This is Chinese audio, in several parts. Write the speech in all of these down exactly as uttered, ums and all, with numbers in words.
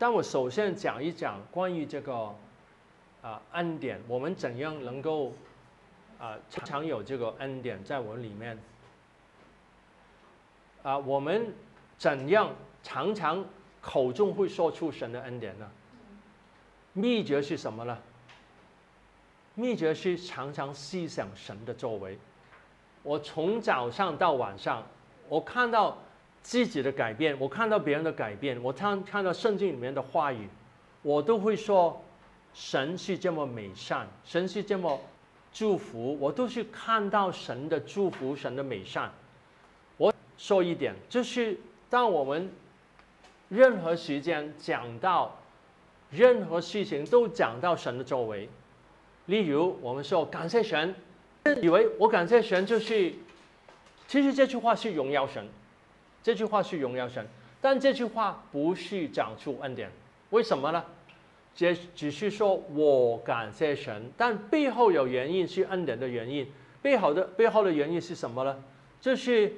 但我首先讲一讲关于这个啊、呃、恩典，我们怎样能够啊、呃、常常有这个恩典在我们里面啊、呃？我们怎样常常口中会说出神的恩典呢？秘诀是什么呢？秘诀是常常思想神的作为。我从早上到晚上，我看到自己的改变，我看到别人的改变，我看看到圣经里面的话语，我都会说，神是这么美善，神是这么祝福，我都是看到神的祝福，神的美善。我说一点，就是当我们任何时间讲到任何事情，都讲到神的作为。例如，我们说感谢神，以为我感谢神就是，其实这句话是荣耀神。这句话是荣耀神，但这句话不是讲出恩典，为什么呢？这只是说我感谢神，但背后有原因，是恩典的原因。背后的背后的原因是什么呢？就是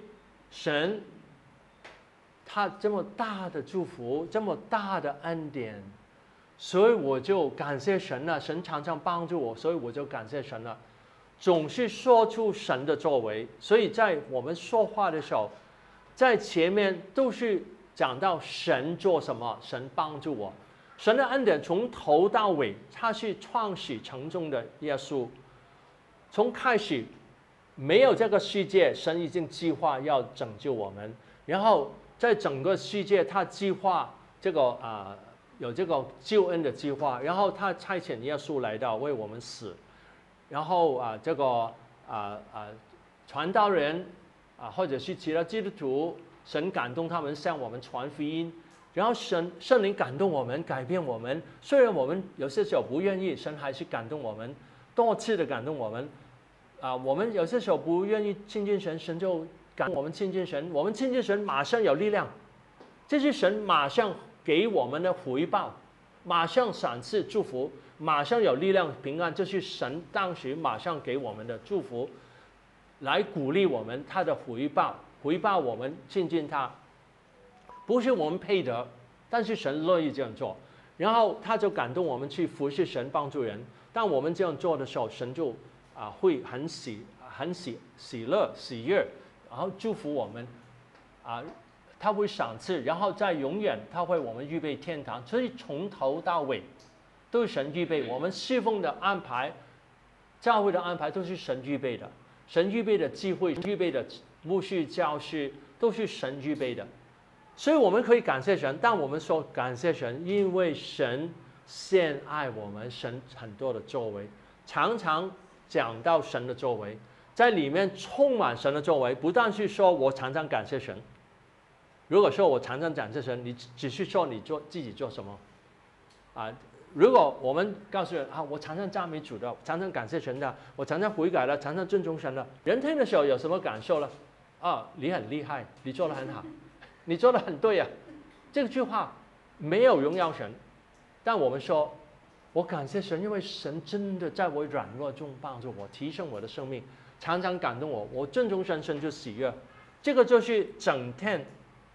神他这么大的祝福，这么大的恩典，所以我就感谢神了。神常常帮助我，所以我就感谢神了。总是说出神的作为，所以在我们说话的时候，在前面都是讲到神做什么，神帮助我，神的恩典从头到尾，他是创始成终的耶稣。从开始没有这个世界，神已经计划要拯救我们，然后在整个世界，他计划这个啊、呃、有这个救恩的计划，然后他差遣耶稣来到为我们死，然后啊、呃、这个啊啊、呃呃、传道人。啊，或者是其他基督徒，神感动他们向我们传福音，然后神圣灵感动我们，改变我们。虽然我们有些时候不愿意，神还是感动我们，多次的感动我们。啊，我们有些时候不愿意亲近神，神就感动我们亲近神。我们亲近神，马上有力量，这是神马上给我们的回报，马上赏赐祝福，马上有力量平安，这是神当时马上给我们的祝福。来鼓励我们，他的回报，回报我们亲近他，不是我们配得，但是神乐意这样做，然后他就感动我们去服侍神，帮助人。当我们这样做的时候，神就啊会很喜很喜喜乐喜悦，然后祝福我们，啊，他会赏赐，然后在永远他会我们预备天堂。所以从头到尾都是神预备，我们侍奉的安排，教会的安排都是神预备的。神预备的机会，预备的牧师、教师，都是神预备的，所以我们可以感谢神。但我们说感谢神，因为神先爱我们，神很多的作为，常常讲到神的作为，在里面充满神的作为。不但是说我常常感谢神，如果说我常常感谢神，你只是说你做自己做什么啊？如果我们告诉人啊，我常常赞美主的，常常感谢神的，我常常悔改了，常常尊重神了，人听的时候有什么感受呢？啊，你很厉害，你做得很好，你做得很对啊。这句话没有荣耀神，但我们说，我感谢神，因为神真的在我软弱中帮助我，提升我的生命，常常感动我，我尊重神，神就喜悦。这个就是整天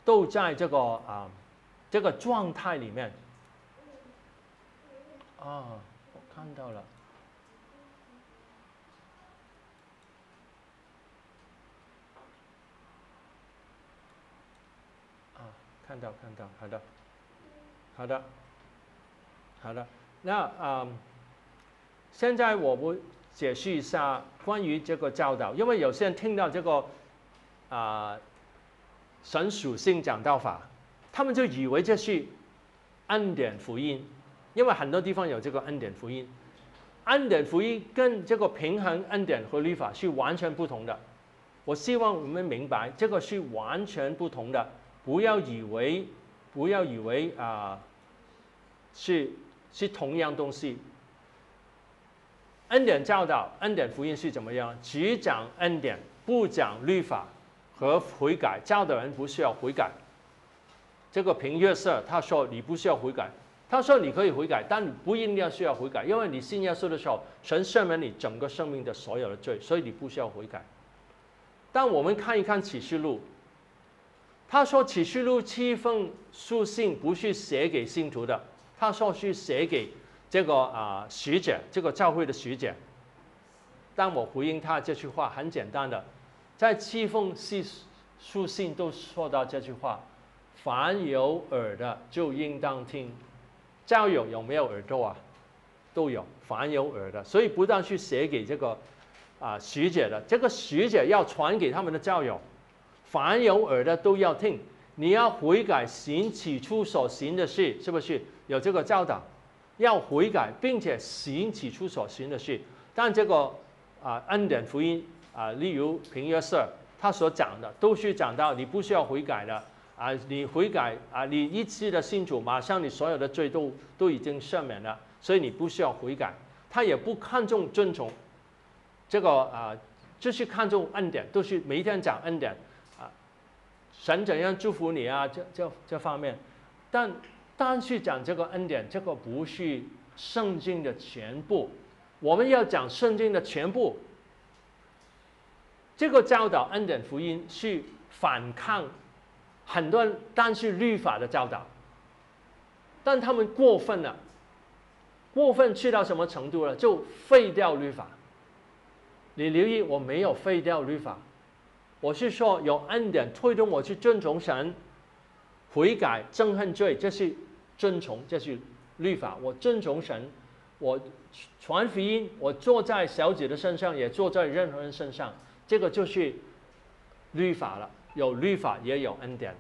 都在这个啊、呃、这个状态里面。啊，我看到了。啊，看到看到，好的，好的，好的。那啊、嗯，现在我会解释一下关于这个教导，因为有些人听到这个啊、呃、神属性讲道法，他们就以为这是恩典福音。因为很多地方有这个恩典福音，恩典福音跟这个平衡恩典和律法是完全不同的。我希望我们明白，这个是完全不同的，不要以为不要以为啊、呃、是是同样东西。恩典教导、恩典福音是怎么样？只讲恩典，不讲律法和悔改。教导人不需要悔改。这个平约瑟他说：“你不需要悔改。”他说：“你可以悔改，但你不一定要需要悔改，因为你信耶稣的时候，神赦免你整个生命的所有的罪，所以你不需要悔改。”但我们看一看启示录，他说启示录七封书信不是写给信徒的，他说是写给这个啊、呃、使者，这个教会的使者。当我回应他这句话，很简单的，在七封书信都说到这句话：凡有耳的就应当听。教友有没有耳朵啊？都有，凡有耳的。所以不但是写给这个啊、呃、使者的，这个使者要传给他们的教友。 凡有耳的都要听，你要悔改行起初所行的事，是不是有这个教导？要悔改，并且行起初所行的事。但这个啊、呃、恩典福音啊、呃，例如平约瑟他所讲的，都是讲到你不需要悔改的啊、呃，你悔改啊、呃，你一次的信主，马上你所有的罪都都已经赦免了，所以你不需要悔改。他也不看重遵从，这个啊、呃，就是看重恩典，都是每一天讲恩典。 神怎样祝福你啊？这这这方面，但单去讲这个恩典，这个不是圣经的全部。我们要讲圣经的全部。这个教导恩典福音是反抗很多单是律法的教导，但他们过分了，过分去到什么程度了？就废掉律法。你留意，我没有废掉律法。 我是说，有恩典推动我去遵从神，悔改、憎恨罪，这是遵从，这是律法。我遵从神，我传福音，我坐在小姐的身上，也坐在任何人身上，这个就是律法了。有律法，也有恩典。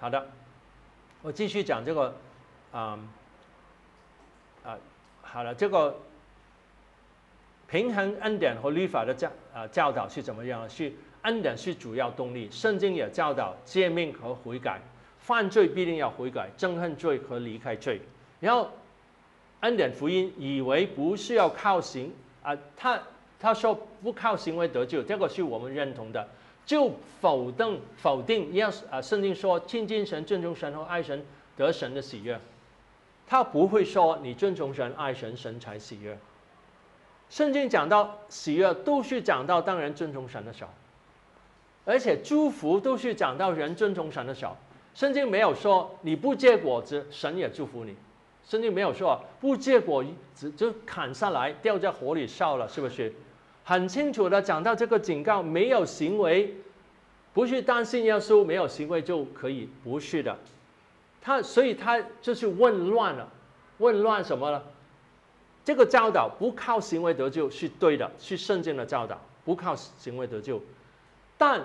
好的，我继续讲这个，啊、嗯、啊，好了，这个平衡恩典和律法的教啊教导是怎么样？是。 恩典是主要动力，圣经也教导诫命和悔改，犯罪必定要悔改，憎恨罪和离开罪。然后，恩典福音以为不需要靠行啊、呃，他他说不靠行为得救，这个是我们认同的，就否定否定要啊，圣经说亲近神、尊重神和爱神得神的喜悦，他不会说你尊重神、爱神，神才喜悦。圣经讲到喜悦，都是讲到当然尊重神的时候。 而且祝福都是讲到人尊重神的时候，圣经没有说你不结果子，神也祝福你。圣经没有说不结果子就砍下来掉在火里烧了，是不是？很清楚的讲到这个警告，没有行为，不是担心耶稣没有行为就可以，不是的。他所以他就是混乱了，混乱什么呢？这个教导不靠行为得救是对的，是圣经的教导，不靠行为得救，但。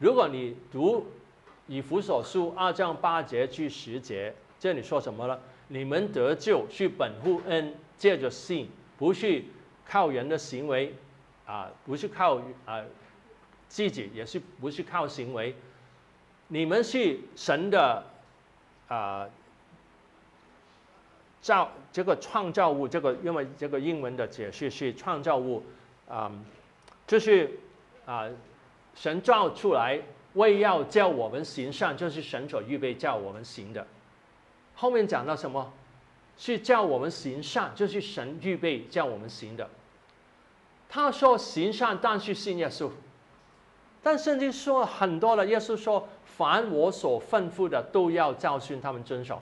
如果你读以弗所书二章八节至十节，这里说什么呢？你们得救是本乎恩，借着信，不是靠人的行为，啊、呃，不是靠啊、呃、自己，也是不是靠行为。你们是神的啊、呃、造这个创造物，这个因为这个英文的解释是创造物，啊、呃，就是啊。呃 神造出来，为要叫我们行善，就是神所预备叫我们行的。后面讲到什么？是叫我们行善，就是神预备叫我们行的。他说行善，但是信耶稣。但圣经说很多了，耶稣说凡我所吩咐的，都要教训他们遵守。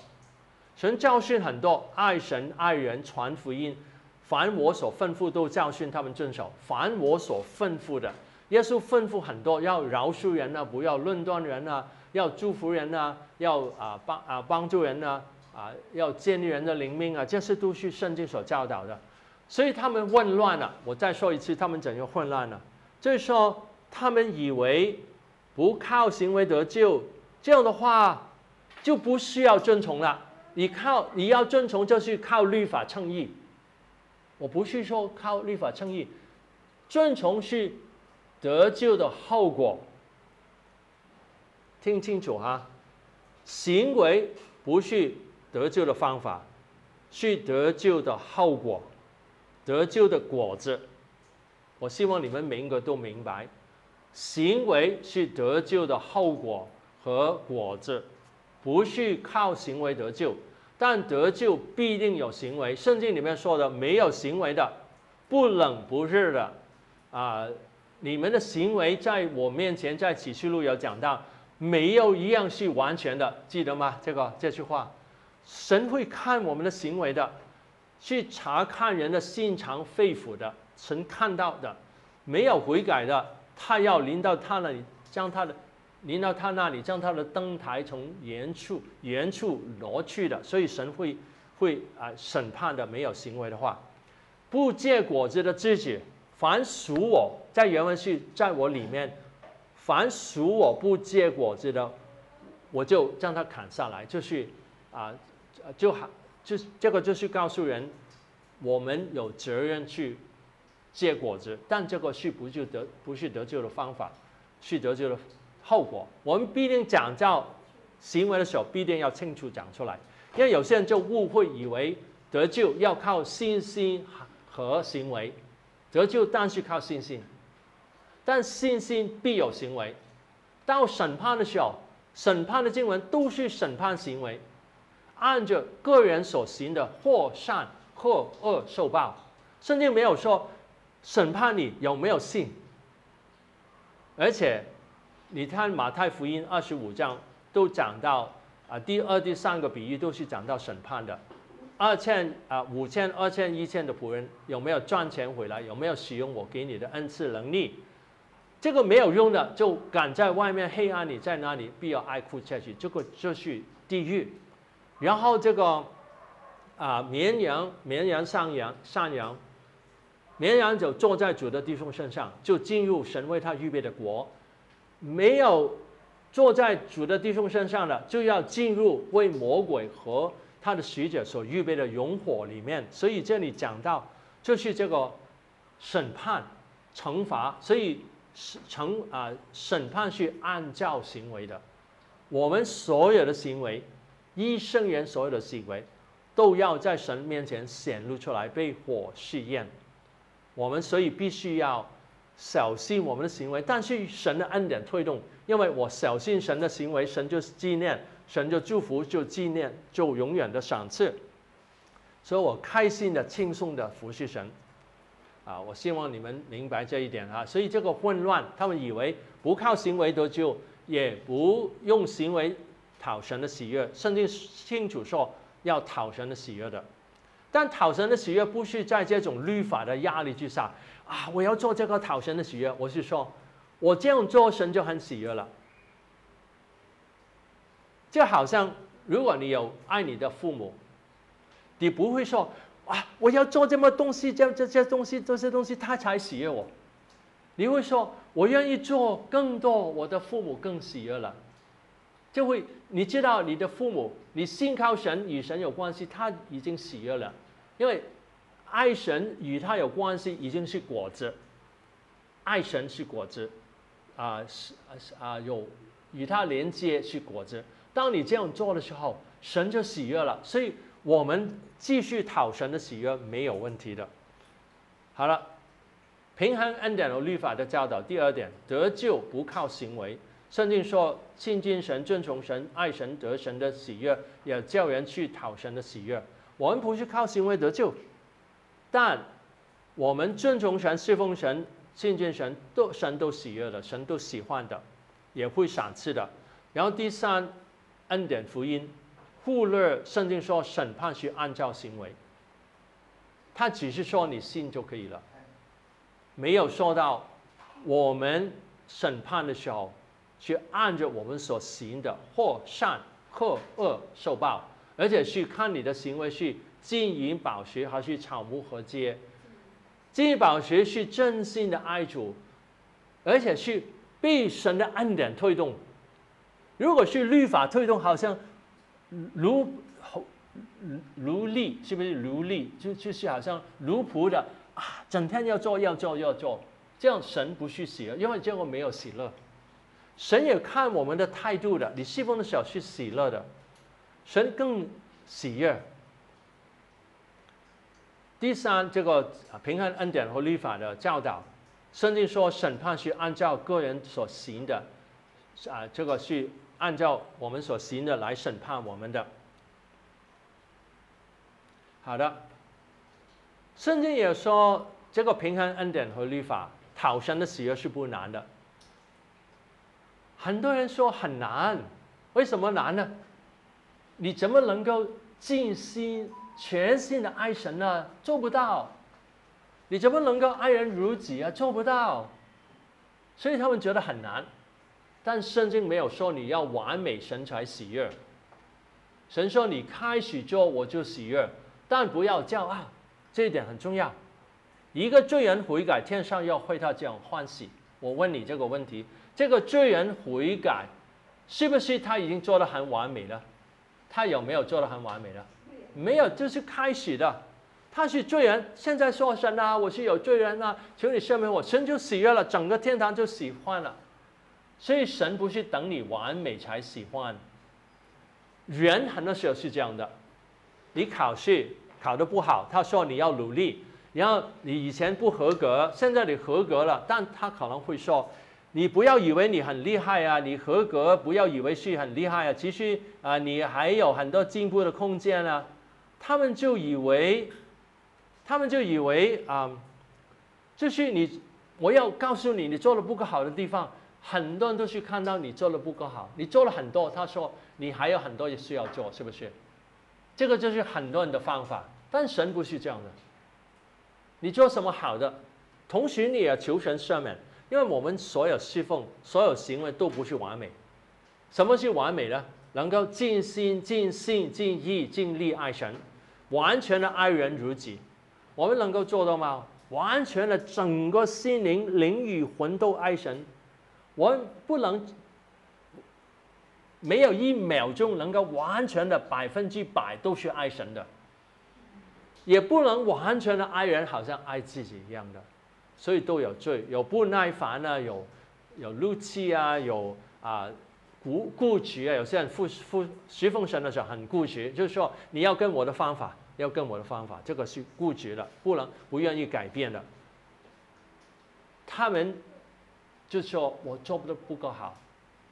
神教训很多，爱神爱人，传福音。凡我所吩咐都教训他们遵守。凡我所吩咐的。 耶稣吩咐很多，要饶恕人啊，不要论断人啊，要祝福人啊，要啊帮啊帮助人啊，啊要建立人的灵命啊，这些都是圣经所教导的。所以他们混乱了。我再说一次，他们怎样混乱了？就是说，他们以为不靠行为得救，这样的话就不需要遵从了。你靠你要遵从，就是靠律法称义。我不是说靠律法称义，遵从是。 得救的后果，听清楚哈，行为不是得救的方法，是得救的后果，得救的果子。我希望你们每个都明白，行为是得救的后果和果子，不是靠行为得救，但得救必定有行为。圣经里面说的，没有行为的，不冷不热的，啊、呃。 你们的行为在我面前，在启示录有讲到，没有一样是完全的，记得吗？这个这句话，神会看我们的行为的，去查看人的心肠肺腑的，神看到的，没有悔改的，他要临到他那里，将他的临到他那里，将他的灯台从原处原处挪去的，所以神会会啊、呃、审判的，没有行为的话，不结果子的自己，凡属我，在原文是在我里面。 凡属我不结果子的，我就将它砍下来。就是啊，就就这个就是告诉人，我们有责任去结果子，但这个是不就得不是得救的方法，是得救的后果。我们必定讲到行为的时候，必定要清楚讲出来，因为有些人就误会以为得救要靠信心和行为，得救但是靠信心。 但信心必有行为，到审判的时候，审判的经文都是审判行为，按着个人所行的或善或恶受报。圣经没有说审判你有没有信，而且你看马太福音二十五章都讲到啊，第二、第三个比喻都是讲到审判的，二千啊五千、二千、一千的仆人有没有赚钱回来？有没有使用我给你的恩赐能力？ 这个没有用的，就赶在外面黑暗里，在那里必要哀哭下去。这个就是地狱。然后这个啊、呃，绵羊、绵羊、山羊、山羊，绵羊就坐在主的弟兄身上，就进入神为他预备的国；没有坐在主的弟兄身上的，就要进入为魔鬼和他的使者所预备的永火里面。所以这里讲到，就是这个审判、惩罚，所以。 惩啊、呃，审判是按照行为的，我们所有的行为，一生人所有的行为，都要在神面前显露出来，被火试验。我们所以必须要小心我们的行为，但是神的恩典推动，因为我小心神的行为，神就纪念，神就祝福，就纪念，就永远的赏赐。所以我开心的、轻松的服侍神。 啊，我希望你们明白这一点啊。所以这个混乱，他们以为不靠行为得救，也不用行为讨神的喜悦。圣经清楚说要讨神的喜悦的，但讨神的喜悦不是在这种律法的压力之下啊。我要做这个讨神的喜悦，我是说，我这样做神就很喜悦了。就好像如果你有爱你的父母，你不会说。 啊！我要做这么东西，这这些东西，这些东西，他才喜悦我。你会说，我愿意做更多，我的父母更喜悦了。就会，你知道你的父母，你信靠神与神有关系，他已经喜悦了，因为爱神与他有关系已经是果子，爱神是果子，啊是啊有与他连接是果子。当你这样做的时候，神就喜悦了，所以。 我们继续讨神的喜悦没有问题的。好了，平衡恩典和律法的教导。第二点，得救不靠行为。圣经说，亲近神、尊崇神、爱神、得神的喜悦，也叫人去讨神的喜悦。我们不是靠行为得救，但我们尊崇神、侍奉神、亲近神，都神都喜悦的，神都喜欢的，也会赏赐的。然后第三，恩典福音。 忽略圣经说审判是按照行为，他只是说你信就可以了，没有说到我们审判的时候是按着我们所行的或善或恶受报，而且是看你的行为是金银宝石还是草木禾秸。金银宝石是真心的爱主，而且是被神的恩典推动。如果是律法推动，好像。 奴奴隶是不是奴隶？就就是好像奴仆的啊，整天要做要做要做，这样神不去喜乐，因为这个没有喜乐。神也看我们的态度的，你侍奉的时候是喜乐的，神更喜悦。第三，这个平安恩典和律法的教导，圣经说审判是按照个人所行的，啊，这个是。 按照我们所行的来审判我们的。好的，圣经也说，这个平衡恩典和律法，讨神的喜悦是不难的。很多人说很难，为什么难呢？你怎么能够尽心全心的爱神呢？做不到。你怎么能够爱人如己啊？做不到。所以他们觉得很难，但圣经没有说你要完美神才喜悦。神说你开始做我就喜悦，但不要骄傲，这一点很重要。一个罪人悔改，天上要为他这样欢喜。我问你这个问题：这个罪人悔改，是不是他已经做得很完美了？他有没有做得很完美了？没有，就是开始的。他是罪人，现在说神啊，我是有罪人啊，求你赦免我，神就喜悦了，整个天堂就喜欢了。所以神不是等你完美才喜欢，人很多时候是这样的。你考试考得不好，他说你要努力，然后你以前不合格，现在你合格了，但他可能会说，你不要以为你很厉害啊，你合格不要以为是很厉害啊，其实啊你还有很多进步的空间啊。他们就以为，他们就以为啊、嗯，就是你，我要告诉你，你做的不够好的地方。很多人都是看到你做的不够好，你做了很多，他说你还有很多也需要做，是不是？这个就是很多人的方法，但神不是这样的。你做什么好的，同时你也求神赦免，因为我们所有侍奉、所有行为都不是完美。什么是完美呢？能够尽心、尽性、尽意、尽力爱神，完全的爱人如己。我们能够做到吗？完全的整个心灵、灵与魂都爱神。我们不能没有一秒钟能够完全的百分之百都是爱神的，也不能完全的爱人好像爱自己一样的，所以都有罪，有不耐烦啊，有有怒气啊，有啊固固执啊，有些人服服侍奉神的时候很固执，就是说你要跟我的方法，要跟我的方法，这个是固执的，不能不愿意改变的，他们。就说我做的不够好，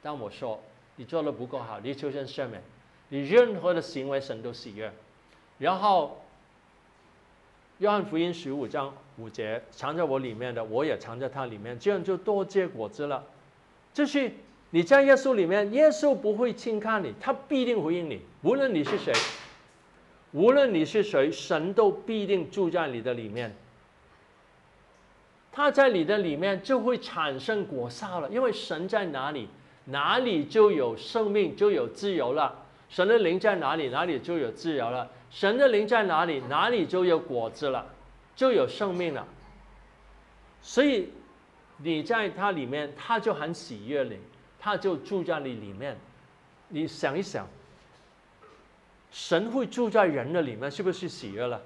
但我说你做的不够好，你求神赦免，你任何的行为神都喜悦。然后，约翰福音十五章五节，藏在我里面的，我也藏在他里面，这样就多结果子了。就是你在耶稣里面，耶稣不会轻看你，他必定回应你，无论你是谁，无论你是谁，神都必定住在你的里面。他在你的里面就会产生果效了，因为神在哪里，哪里就有生命，就有自由了。神的灵在哪里，哪里就有自由了。神的灵在哪里，哪里就有果子了，就有生命了。所以你在他里面，他就很喜悦你，他就住在你里面。你想一想，神会住在人的里面，是不是喜悦了？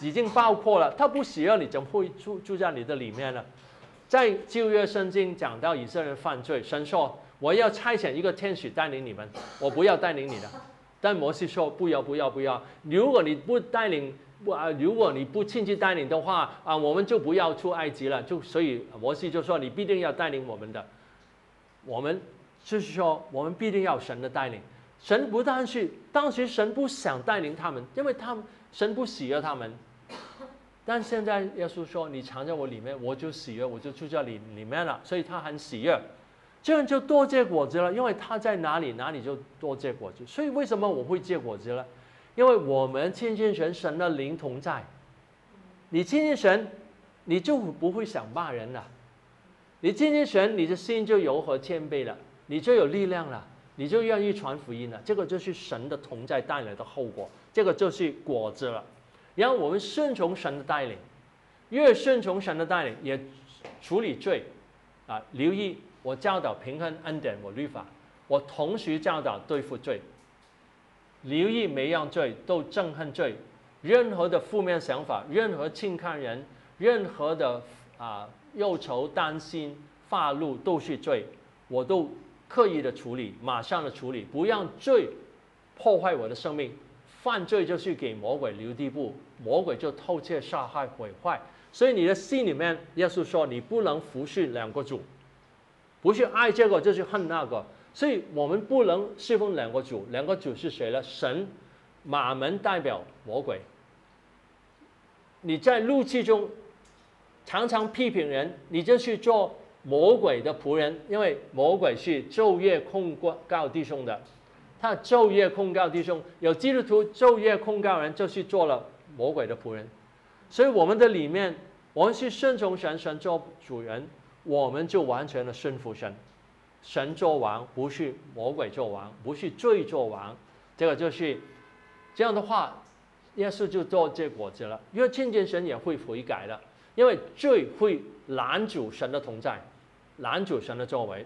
已经包括了，他不喜悦你，怎么会住住在你的里面呢？在旧约圣经讲到以色列人犯罪，神说我要差遣一个天使带领你们，我不要带领你的。但摩西说不要不要不要，如果你不带领，啊，如果你不亲自带领的话，啊，我们就不要出埃及了。就所以摩西就说你必定要带领我们的，我们就是说我们必定要神的带领。神不但是当时神不想带领他们，因为他们神不喜悦他们。但现在耶稣说：“你藏在我里面，我就喜悦，我就住在你里面了。”所以他很喜悦，这样就多结果子了。因为他在哪里，哪里就多结果子。所以为什么我会结果子呢？因为我们亲近神，神的灵同在。你亲近神，你就不会想骂人了；你亲近神，你的心就柔和谦卑了，你就有力量了，你就愿意传福音了。这个就是神的同在带来的后果，这个就是果子了。然后我们顺从神的带领，越顺从神的带领，也处理罪，啊，留意我教导平衡恩典和律法，我同时教导对付罪，留意每样罪都憎恨罪，任何的负面想法，任何轻看人，任何的啊忧愁担心发怒都是罪，我都刻意的处理，马上的处理，不让罪破坏我的生命。犯罪就是给魔鬼留地步，魔鬼就偷窃、杀害、毁坏。所以你的心里面，耶稣说你不能服侍两个主，不是爱这个就是恨那个。所以我们不能侍奉两个主，两个主是谁呢？神，马门代表魔鬼。你在怒气中常常批评人，你就是做魔鬼的仆人，因为魔鬼是昼夜控告弟兄的，他昼夜控告弟兄。有基督徒昼夜控告人，就是做了魔鬼的仆人。所以我们的里面，我们是顺从神，神做主人，我们就完全的顺服神。神做王，不是魔鬼做王，不是罪做王。这个就是这样的话，耶稣就做这果子了。因为亲近神也会悔改的，因为罪会拦阻神的同在，拦阻神的作为。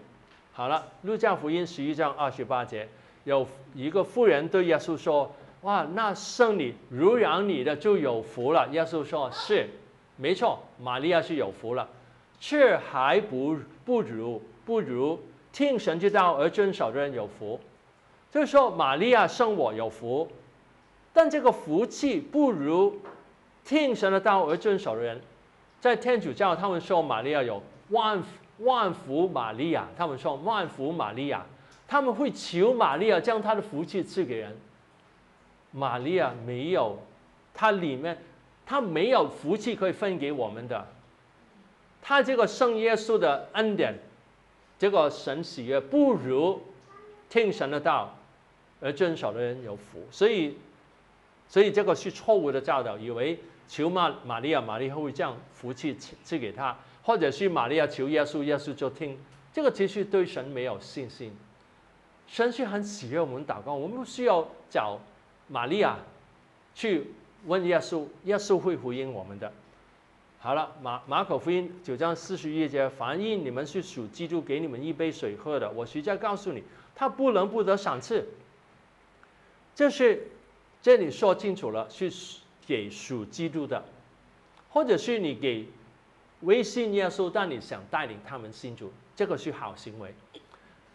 好了，路加福音十一章二十八节，有一个妇人对耶稣说：“哇，那生你乳养你的就有福了。”耶稣说：“是，没错，玛利亚是有福了，却还不不如不如听神之道而遵守的人有福。”就是说，玛利亚生我有福，但这个福气不如听神的道而遵守的人。在天主教，他们说玛利亚有万万福玛利亚，他们说万福玛利亚，他们会求玛利亚将她的福气赐给人。玛利亚没有，她里面她没有福气可以分给我们的。她这个圣耶稣的恩典，这个神喜悦，不如听神的道而遵守的人有福。所以，所以这个是错误的教导，以为求玛玛利亚，玛利亚会将福气赐给他，或者是玛利亚求耶稣，耶稣就听。这个其实对神没有信心。神是很喜悦我们祷告，我们不需要找玛利亚去问耶稣，耶稣会回应我们的。好了，马马可福音九章四十一节，凡因你们是属基督给你们一杯水喝的，我实在告诉你，他不能不得赏赐。就是这里说清楚了，是给属基督的，或者是你给微信耶稣，但你想带领他们信主，这个是好行为。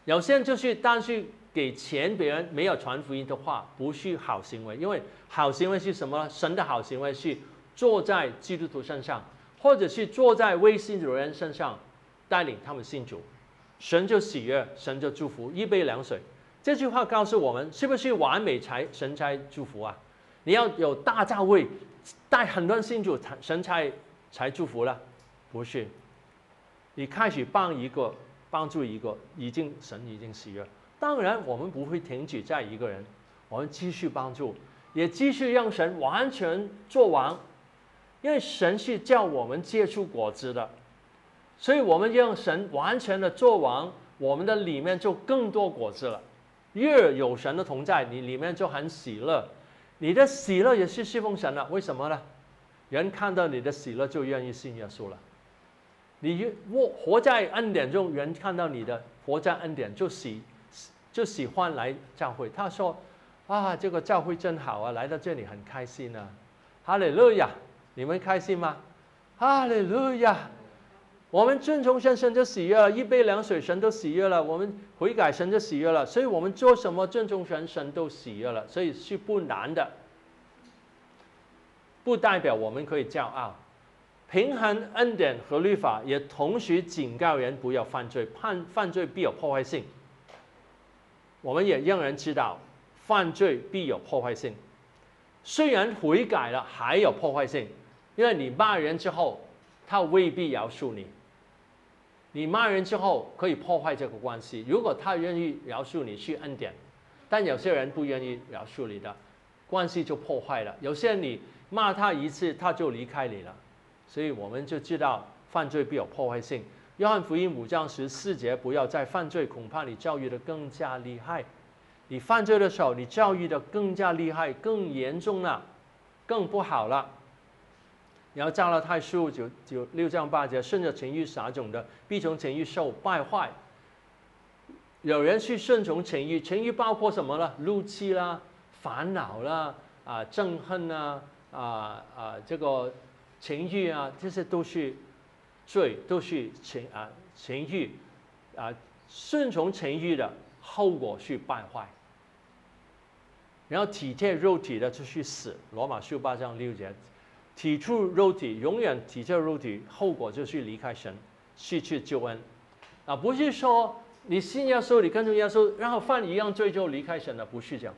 有些人就是，但是给钱别人没有传福音的话，不是好行为。因为好行为是什么？神的好行为是坐在基督徒身上，或者是坐在微信主人身上，带领他们信主，神就喜悦，神就祝福。一杯凉水，这句话告诉我们，是不是完美才神才祝福啊？你要有大教会，带很多人信主，神才才祝福了，不是？你开始帮一个，帮助一个，已经神已经喜悦。当然，我们不会停止在一个人，我们继续帮助，也继续让神完全做王，因为神是叫我们结出果子的，所以我们让神完全的做王，我们的里面就更多果子了。越有神的同在，你里面就很喜乐。你的喜乐也是侍奉神了，为什么呢？人看到你的喜乐就愿意信耶稣了。你活在恩典中，人看到你的活在恩典就喜就喜欢来教会。他说：“啊，这个教会真好啊，来到这里很开心啊，哈利路亚！你们开心吗？哈利路亚！我们遵从神，神就喜悦了；一杯凉水，神都喜悦了；我们悔改，神就喜悦了。所以我们做什么遵从神，神都喜悦了。所以是不难的，不代表我们可以骄傲。平衡恩典和律法，也同时警告人不要犯罪，犯犯罪必有破坏性。我们也让人知道，犯罪必有破坏性。虽然悔改了，还有破坏性，因为你骂人之后，他未必饶恕你。”你骂人之后可以破坏这个关系，如果他愿意饶恕你是恩典，但有些人不愿意饶恕你的关系就破坏了。有些人你骂他一次他就离开你了，所以我们就知道犯罪必有破坏性。约翰福音五章十四节，不要再犯罪，恐怕你教育的更加厉害。你犯罪的时候，你教育的更加厉害，更严重了，更不好了。然后加拉太书九九六章八节，顺着情欲撒种的，必从情欲受败坏。有人去顺从情欲，情欲包括什么呢？怒气啦、烦恼啦、啊憎恨啦、啊啊这个情欲啊，这些都是罪，都是情啊情欲啊。顺从情欲的后果是败坏。然后体贴肉体的就是死，罗马书八章六节。体贴肉体，永远体贴肉体，后果就是离开神，失去救恩。啊，不是说你信耶稣，你跟着耶稣，然后犯一样罪就离开神了，不是这样，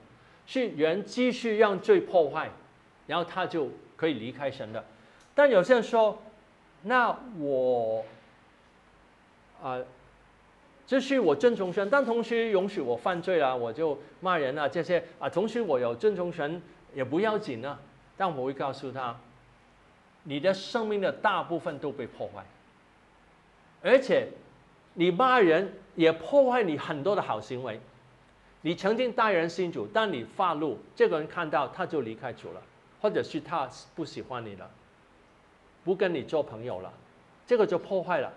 是人继续让罪破坏，然后他就可以离开神的。但有些人说，那我啊、呃，这是我正从权，但同时容许我犯罪了、啊，我就骂人啊这些啊、呃，同时我有正从权也不要紧啊，但我会告诉他，你的生命的大部分都被破坏，而且你骂人也破坏你很多的好行为。 你曾经带人信主，但你发怒，这个人看到他就离开主了，或者是他不喜欢你了，不跟你做朋友了，这个就破坏了。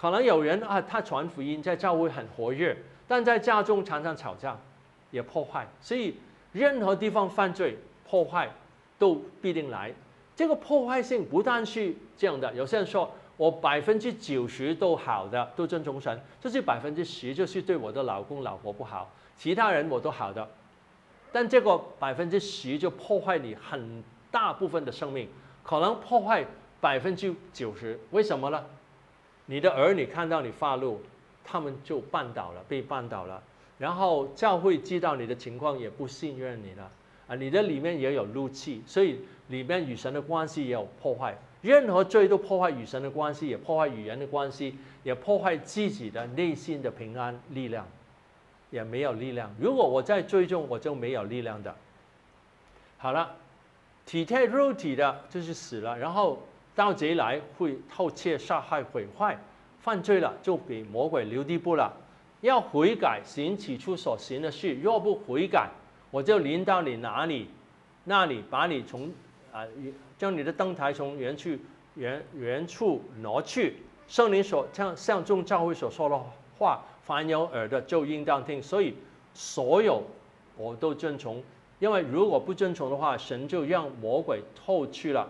可能有人啊，他传福音在教会很活跃，但在家中常常吵架，也破坏。所以任何地方犯罪破坏都必定来。这个破坏性不但是这样的，有些人说我百分之九十都好的，都尊重神，就是百分之十就是对我的老公老婆不好。 其他人我都好的，但这个百分之十就破坏你很大部分的生命，可能破坏百分之九十。为什么呢？你的儿女看到你发怒，他们就绊倒了，被绊倒了。然后教会知道你的情况，也不信任你了啊！你的里面也有怒气，所以里面与神的关系也有破坏。任何罪都破坏与神的关系，也破坏与人的关系，也破坏自己的内心的平安力量。 也没有力量。如果我在追踪，我就没有力量的。好了，体贴肉体的就是死了，然后盗贼来会偷窃、杀害、毁坏，犯罪了就给魔鬼留地步了。要悔改，行起初所行的事，若不悔改，我就临到你哪里，那里把你从啊、呃、将你的灯台从原处原原处挪去。圣灵所像像众教会所说的话。 凡有耳的就应当听，所以所有我都遵从，因为如果不遵从的话，神就让魔鬼偷去了